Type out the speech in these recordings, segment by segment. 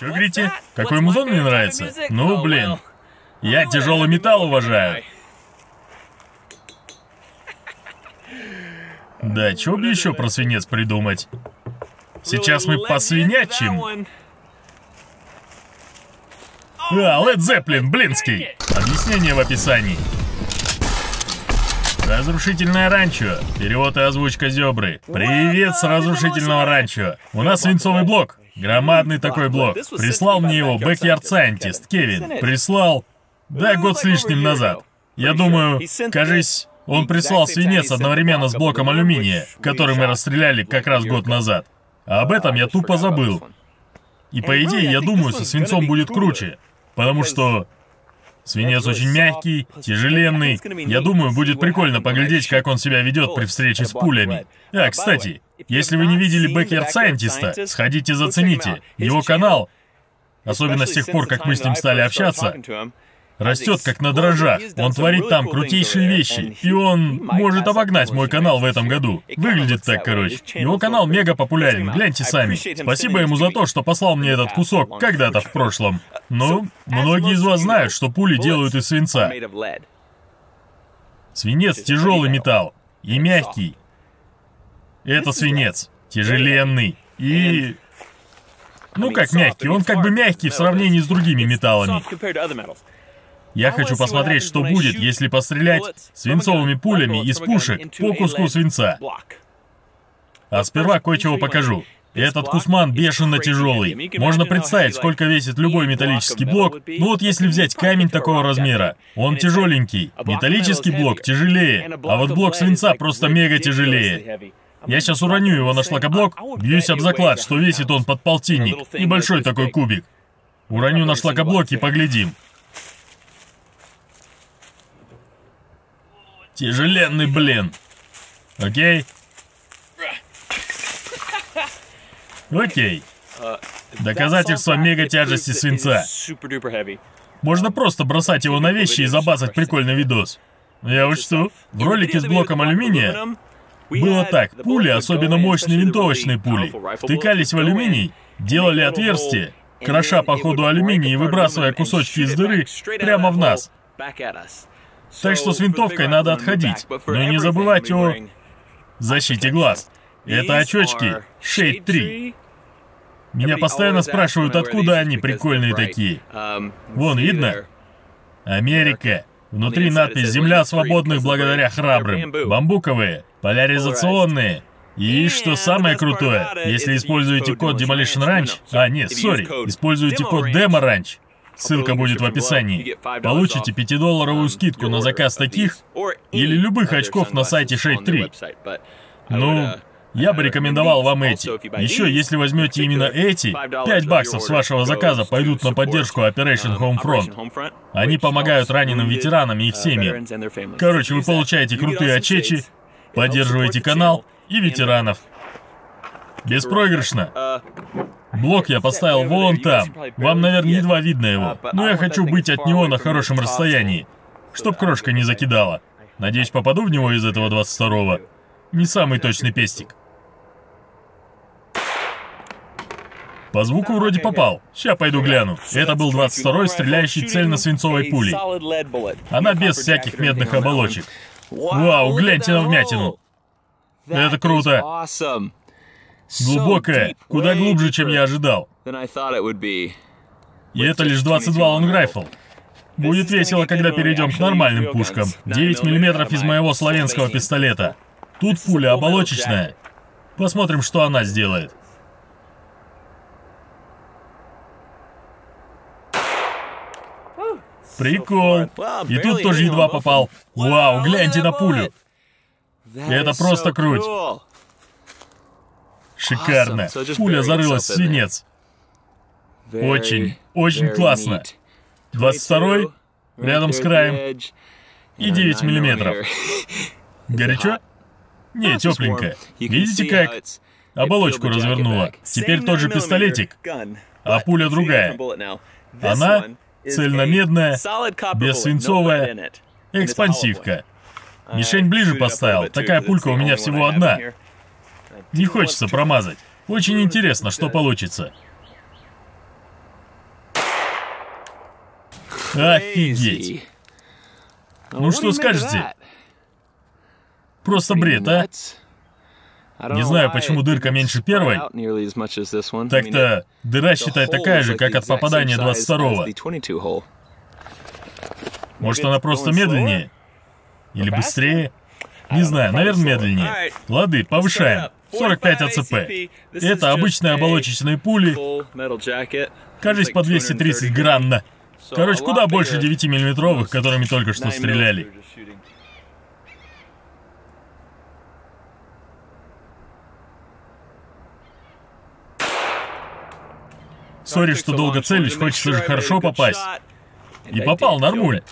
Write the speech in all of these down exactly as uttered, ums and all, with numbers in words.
Че говорите? Какой музон мне нравится? Ну, блин. Я тяжелый металл уважаю. Да, чего бы еще про свинец придумать? Сейчас мы посвинячим. А, Led Zeppelin, блинский. Объяснение в описании. Разрушительное ранчо. Перевод и озвучка Зебры. Привет с Разрушительного ранчо. У нас свинцовый блок. Громадный такой блок. Прислал мне его Backyard Scientist, Кевин. Прислал, да, год с лишним назад. Я думаю, кажись, он прислал свинец одновременно с блоком алюминия, который мы расстреляли как раз год назад. А об этом я тупо забыл. И по идее, я думаю, со свинцом будет круче. Потому что свинец очень мягкий, тяжеленный. Я думаю, будет прикольно поглядеть, как он себя ведет при встрече с пулями. А, кстати, если вы не видели Backyard Scientist, сходите зацените. Его канал, особенно с тех пор, как мы с ним стали общаться, растет как на дрожжах. Он творит там крутейшие вещи. И он может обогнать мой канал в этом году. Выглядит так, короче. Его канал мега популярен, гляньте сами. Спасибо ему за то, что послал мне этот кусок когда-то в прошлом. Но многие из вас знают, что пули делают из свинца. Свинец — тяжелый металл. И мягкий. Это свинец. Тяжеленный. И... ну как мягкий, он как бы мягкий в сравнении с другими металлами. Я хочу посмотреть, что будет, если пострелять свинцовыми пулями из пушек по куску свинца. А сперва кое-чего покажу. Этот кусман бешено тяжелый. Можно представить, сколько весит любой металлический блок. Ну вот если взять камень такого размера, он тяжеленький. Металлический блок тяжелее, а вот блок свинца просто мега тяжелее. Я сейчас уроню его на шлакоблок, бьюсь об заклад, что весит он под полтинник. И большой такой кубик. Уроню на шлакоблок и поглядим. Тяжеленный, блин. Окей. Окей. Доказательство мегатяжести свинца. Можно просто бросать его на вещи и забазать прикольный видос. Я учту. В ролике с блоком алюминия было так. Пули, особенно мощные винтовочные пули, втыкались в алюминий, делали отверстие, кроша по ходу алюминий и выбрасывая кусочки из дыры прямо в нас. Так что с винтовкой надо отходить, но не забывать о защите глаз. Это очечки Шейд три. Меня постоянно спрашивают, откуда они прикольные такие. Вон, видно? Америка. Внутри надпись «Земля свободных благодаря храбрым». Бамбуковые, поляризационные. И что самое крутое, если используете код Demolition Ranch... А, нет, сори, используете код Demo Ranch. Ссылка будет в описании. Получите пятидолларовую скидку на заказ таких или любых очков на сайте Shade три. Ну, я бы рекомендовал вам эти. Еще, если возьмете именно эти, пять баксов с вашего заказа пойдут на поддержку Operation Homefront. Они помогают раненым ветеранам и их семьям. Короче, вы получаете крутые очечи, поддерживаете канал и ветеранов. Беспроигрышно. Блок я поставил вон там. Вам, наверное, едва видно его. Но я хочу быть от него на хорошем расстоянии. Чтоб крошка не закидала. Надеюсь, попаду в него из этого двадцать второго. Не самый точный пестик. По звуку вроде попал. Ща пойду гляну. Это был двадцать второй, стреляющий цельно-свинцовой пулей. Она без всяких медных оболочек. Вау, гляньте на вмятину. Это круто. Глубокая, куда глубже, чем я ожидал. И это лишь двадцать два лонг райфл. Будет весело, когда перейдем к нормальным пушкам. девять миллиметров из моего славянского пистолета. Тут пуля оболочечная. Посмотрим, что она сделает. Прикол. И тут тоже едва попал. Вау, гляньте на пулю. Это просто круть. Шикарно. Пуля зарылась в свинец. Очень, очень классно. двадцать второй, рядом с краем. И девять миллиметров. Горячо? Не, тепленько. Видите, как? Оболочку развернула. Теперь тот же пистолетик, а пуля другая. Она цельномедная, бессвинцовая, экспансивка. Мишень ближе поставил. Такая пулька у меня всего одна. Не хочется промазать. Очень интересно, что получится. Офигеть. Ну что скажете? Просто бред, а? Не знаю, почему дырка меньше первой. Так-то дыра, считай, такая же, как от попадания двадцать второго. Может, она просто медленнее? Или быстрее? Не знаю, наверное, медленнее. Лады, повышаем. сорок пять А Ц П. Это обычные оболочечные пули. Кажись, по двести тридцать гранна. Короче, куда больше девятимиллиметровых, которыми только что стреляли. Сори, что долго целишь, хочется же хорошо попасть. И попал, нормуль.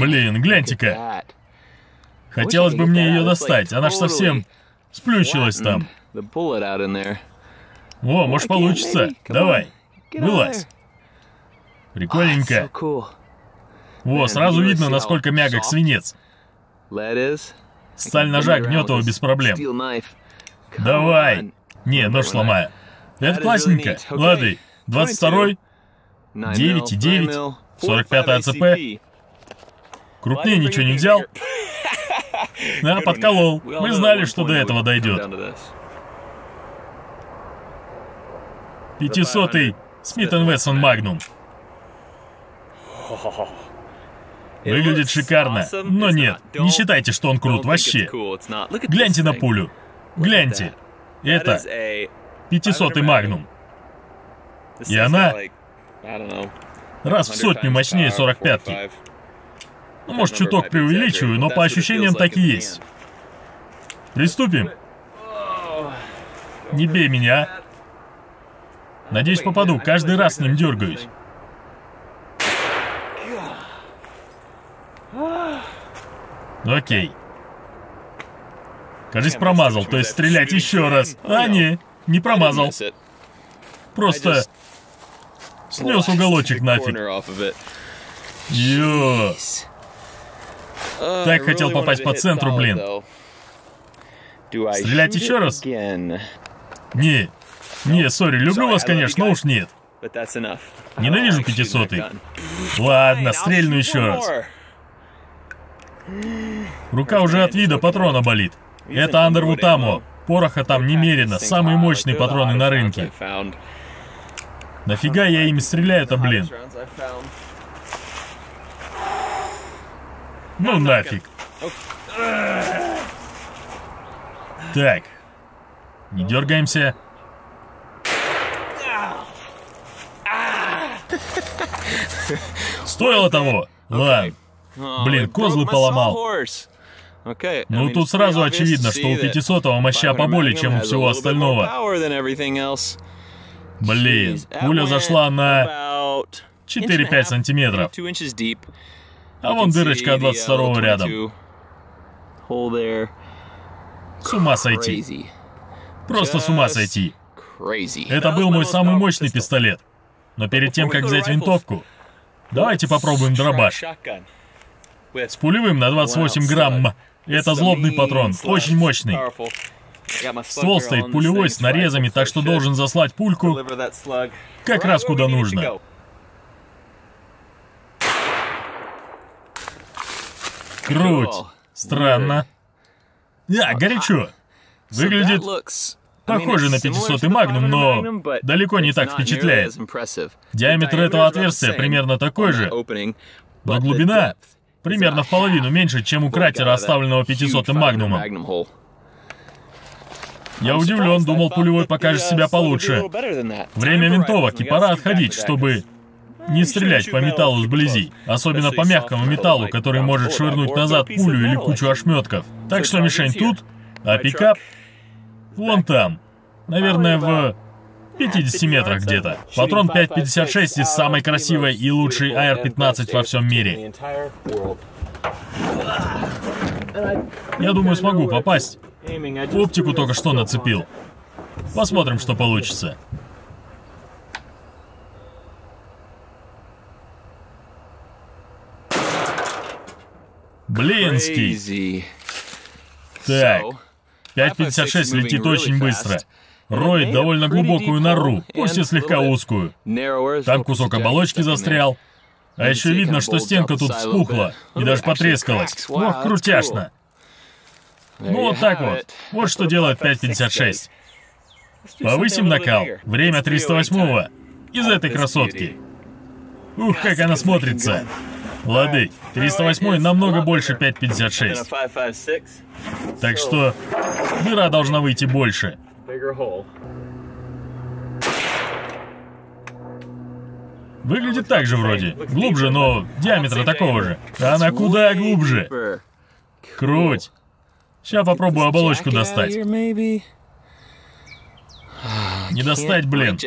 Блин, гляньте-ка. Хотелось бы мне ее достать, она ж совсем сплющилась там. О, может получится. Давай, вылазь. Прикольненько. Во, сразу видно, насколько мягок свинец. Сталь ножа гнет его без проблем. Давай. Не, нож сломаю. Это классненько. Лады. двадцать второй. девять и девять. сорок пять А Ц П. Крупнее ничего не взял. Да, подколол. Мы знали, что до этого дойдет. пятисотый Смит энд Вессон Магнум. Выглядит шикарно, но нет. Не считайте, что он крут вообще. Гляньте на пулю. Гляньте. Это пятисотый Магнум. И она раз в сотню мощнее сорок пятки. Ну, может, чуток преувеличиваю, но по ощущениям так и есть. Приступим. Не бей меня. Надеюсь, попаду. Каждый раз с ним дергаюсь. Окей. Кажись, промазал, то есть стрелять еще раз. А, не, не промазал. Просто снес уголочек нафиг. Йо. Так хотел попасть по центру, блин. Стрелять еще раз? Не, не, сори, люблю вас, конечно, но уж нет. Ненавижу пятисотый. Ладно, стрельну еще раз. Рука уже от вида патрона болит. Это Андервутамо. Пороха там немерено. Самые мощные патроны на рынке. Нафига я ими стреляю-то, блин? Ну нафиг. Так. Не дергаемся. Стоило того. Ладно. Блин, козлы поломал. Ну тут сразу очевидно, что у пятисотого моща поболее, чем у всего остального. Блин, пуля зашла на четыре-пять сантиметров. А вон дырочка от двадцать второго рядом. С ума сойти. Просто с ума сойти. Это был мой самый мощный пистолет. Но перед тем, как взять винтовку, давайте попробуем дробаш. С пулевым на двадцать восемь грамм. Это злобный патрон, очень мощный. Ствол стоит пулевой с нарезами, так что должен заслать пульку как раз куда нужно. Круть. Странно. А, горячо. Выглядит похоже на пятисотый Магнум, но далеко не так впечатляет. Диаметр этого отверстия примерно такой же, но глубина примерно в половину меньше, чем у кратера, оставленного пятисотым Магнумом. Я удивлен, думал, пулевой покажет себя получше. Время винтовок, и пора отходить, чтобы не стрелять по металлу сблизи. Особенно по мягкому металлу, который может швырнуть назад пулю или кучу ошметков. Так что мишень тут, а пикап вон там. Наверное, в пятидесяти метрах где-то. Патрон пять пятьдесят шесть из самой красивой и лучшей А Р пятнадцать во всем мире. Я думаю, смогу попасть. Оптику только что нацепил. Посмотрим, что получится. Блинский. Так. пять пятьдесят шесть летит очень быстро. Роет довольно глубокую нору, пусть и слегка узкую. Там кусок оболочки застрял. А еще видно, что стенка тут вспухла и даже потрескалась. Ох, крутяшно. Ну вот так вот. Вот что делает пять пятьдесят шесть. Повысим накал. Время триста восьмого. Из этой красотки. Ух, как она смотрится. Лады, триста восьмой намного больше пять пятьдесят шесть. Так что дыра должна выйти больше. Выглядит так же вроде. Глубже, но диаметра такого же. А она куда глубже. Круть. Сейчас попробую оболочку достать. Не достать, блин.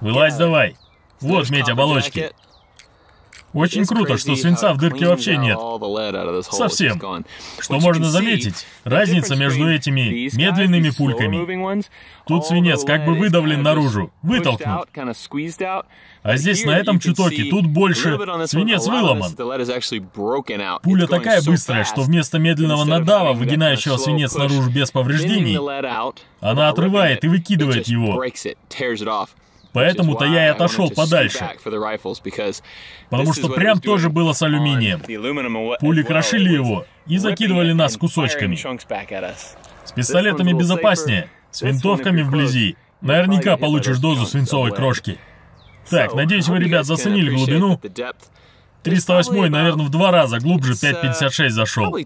Вылазь давай. Вот медь оболочки. Очень круто, что свинца в дырке вообще нет. Совсем. Что можно заметить, разница между этими медленными пульками. Тут свинец как бы выдавлен наружу, вытолкнут. А здесь на этом чутоке, тут больше свинец выломан. Пуля такая быстрая, что вместо медленного надава, выгинающего свинец наружу без повреждений, она отрывает и выкидывает его. Поэтому-то я и отошел подальше. Потому что прям тоже было с алюминием. Пули крошили его и закидывали нас кусочками. С пистолетами безопаснее, с винтовками вблизи. Наверняка получишь дозу свинцовой крошки. Так, надеюсь, вы, ребят, заценили глубину. триста восьмой, наверное, в два раза глубже пять пятьдесят шесть зашел.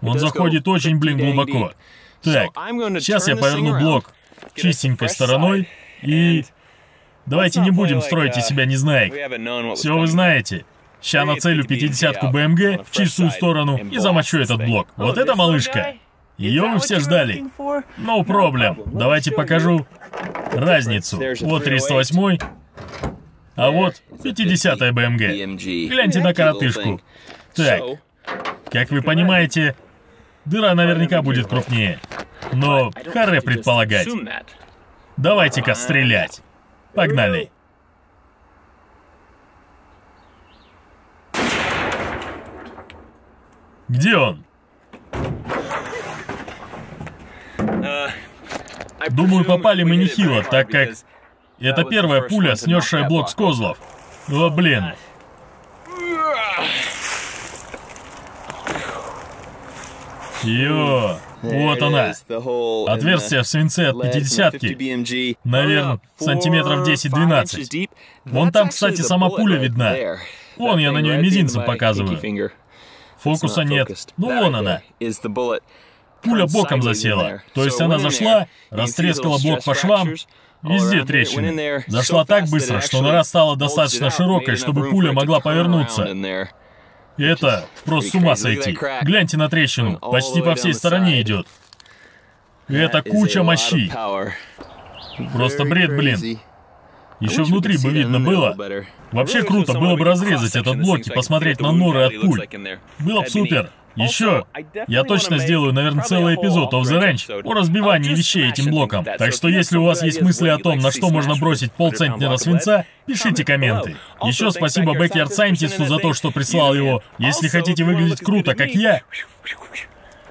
Он заходит очень, блин, глубоко. Так, сейчас я поверну блок чистенькой стороной, и давайте не будем строить из себя незнаек. Все вы знаете. Ща нацелю пятидесятку бэ эм гэ в чистую сторону и замочу этот блок. Вот это малышка. Ее вы все ждали. No problem. Давайте покажу разницу. Вот триста восьмой, а вот пятидесятая бэ эм гэ. Гляньте на коротышку. Так, как вы понимаете, дыра наверняка будет крупнее. Но харе предполагать. Давайте-ка стрелять. Погнали. Где он? Думаю, попали мы нехило, так как это первая пуля, снесшая блок с козлов. О, блин. Йо. Вот она. Отверстие в свинце от пятидесятки. Наверное, сантиметров десять-двенадцать. Вон там, кстати, сама пуля видна. Вон я на нее мизинцем показываю. Фокуса нет. Ну вон она. Пуля боком засела. То есть она зашла, растрескала блок по швам, везде трещины. Зашла так быстро, что нора стала достаточно широкой, чтобы пуля могла повернуться. Это просто с ума сойти. Гляньте на трещину. Почти по всей стороне идет. Это куча мощи. Просто бред, блин. Еще внутри бы видно было. Вообще круто было бы разрезать этот блок и посмотреть на норы от пуль. Было бы супер. Еще, я точно сделаю, наверное, целый эпизод of the Ranch о разбивании вещей этим блоком. Так что если у вас есть мысли о том, на что можно бросить полцентнера свинца, пишите комменты. Еще спасибо Backyard Scientist за то, что прислал его. Если хотите выглядеть круто, как я,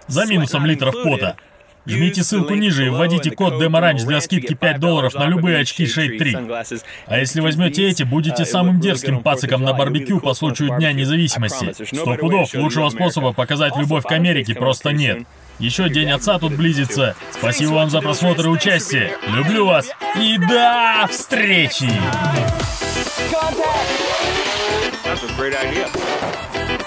за минусом литров пота, жмите ссылку ниже и вводите код DEMORANCH для скидки пять долларов на любые очки Shade три. А если возьмете эти, будете самым дерзким пациком на барбекю по случаю Дня Независимости. Сто пудов, лучшего способа показать любовь к Америке просто нет. Еще День Отца тут близится. Спасибо вам за просмотр и участие. Люблю вас. И до встречи! No,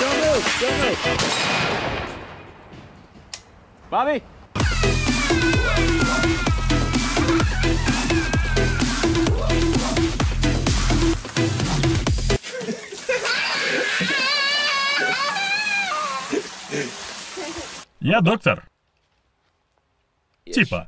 don't move, don't move. Bobby? Я доктор. Типа.